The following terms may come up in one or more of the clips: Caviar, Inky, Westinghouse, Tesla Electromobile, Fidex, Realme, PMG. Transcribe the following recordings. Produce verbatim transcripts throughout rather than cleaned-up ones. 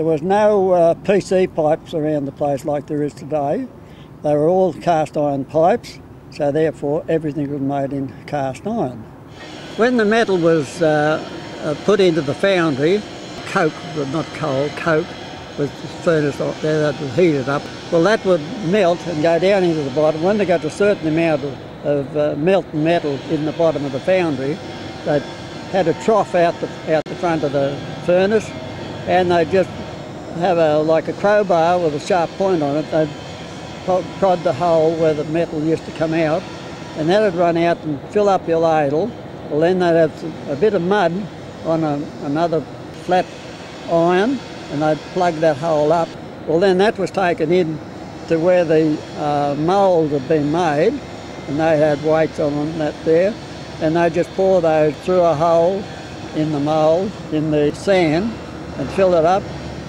There was no uh, P C pipes around the place like there is today. They were all cast iron pipes, so therefore everything was made in cast iron. When the metal was uh, uh, put into the foundry, coke, not coal, coke, was furnace up there that was heated up. Well, that would melt and go down into the bottom. When they got a certain amount of, of uh, melting metal in the bottom of the foundry, they had a trough out the, out the front of the furnace, and they just have a like a crowbar with a sharp point on it. They'd prod the hole where the metal used to come out, and that would run out and fill up your ladle. Well, then they'd have a bit of mud on a, another flat iron, and they'd plug that hole up. Well, then that was taken in to where the uh, moulds had been made, and they had weights on them, that there, and they just pour those through a hole in the mould, in the sand, and fill it up.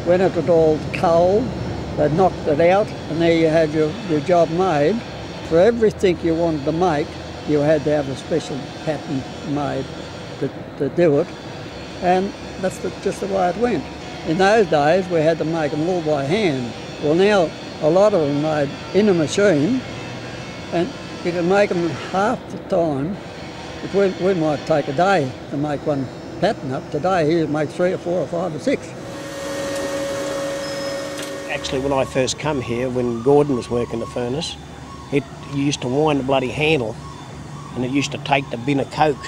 When it was all cold, they knocked it out, and there you had your, your job made. For everything you wanted to make, you had to have a special pattern made to, to do it, and that's the, just the way it went. In those days, we had to make them all by hand. Well, now a lot of them are made in a machine, and you can make them half the time. If we, we might take a day to make one pattern up. Today, you'd make three or four or five or six. Actually, when I first come here, when Gordon was working the furnace, it you used to wind the bloody handle, and it used to take the bin of coke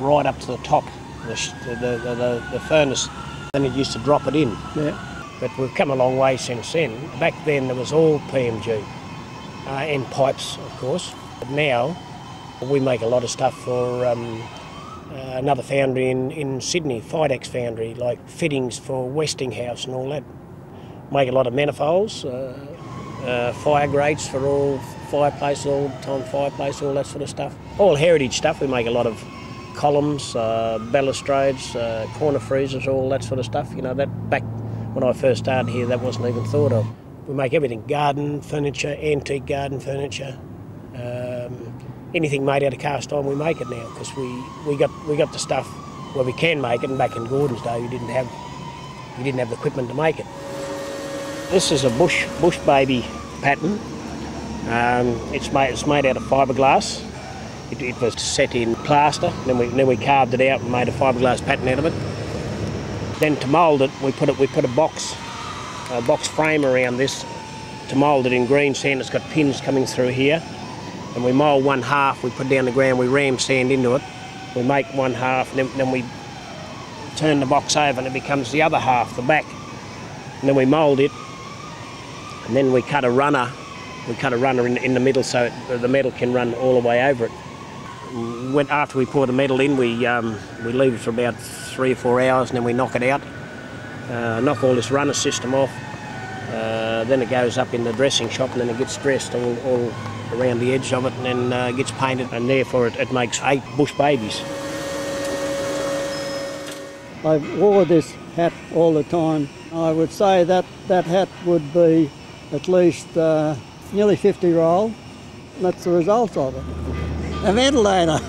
right up to the top of the, the, the, the, the furnace. And it used to drop it in. Yeah. But we've come a long way since then. Back then there was all P M G uh, and pipes, of course. But now we make a lot of stuff for um, uh, another foundry in, in Sydney, Fidex foundry, like fittings for Westinghouse and all that. Make a lot of manifolds, uh, uh, fire grates for all fireplaces, all time fireplace, all that sort of stuff. All heritage stuff. We make a lot of columns, uh, balustrades, uh, corner freezers, all that sort of stuff. You know, that back when I first started here, that wasn't even thought of. We make everything, garden furniture, antique garden furniture, um, anything made out of cast iron, we make it now, because we, we got we got the stuff where we can make it, and back in Gordon's day, we didn't have we didn't have the equipment to make it. This is a bush bush baby pattern. Um, it's made it's made out of fiberglass. It, it was set in plaster, and then we then we carved it out and made a fiberglass pattern out of it. Then to mould it, we put it we put a box, a box frame around this, to mould it in green sand. It's got pins coming through here, and we mould one half. We put it down the ground. We ram sand into it. We make one half, and then, then we turn the box over, and it becomes the other half, the back. And then we mould it, and then we cut a runner. We cut a runner in, in the middle, so it, the metal can run all the way over it. When, after we pour the metal in, we, um, we leave it for about three or four hours, and then we knock it out, uh, knock all this runner system off, uh, then it goes up in the dressing shop, and then it gets dressed all, all around the edge of it, and then uh, gets painted, and therefore it, it makes eight bush babies. I wore this hat all the time. I would say that that hat would be at least uh, nearly fifty roll. That's the result of it. A ventilator.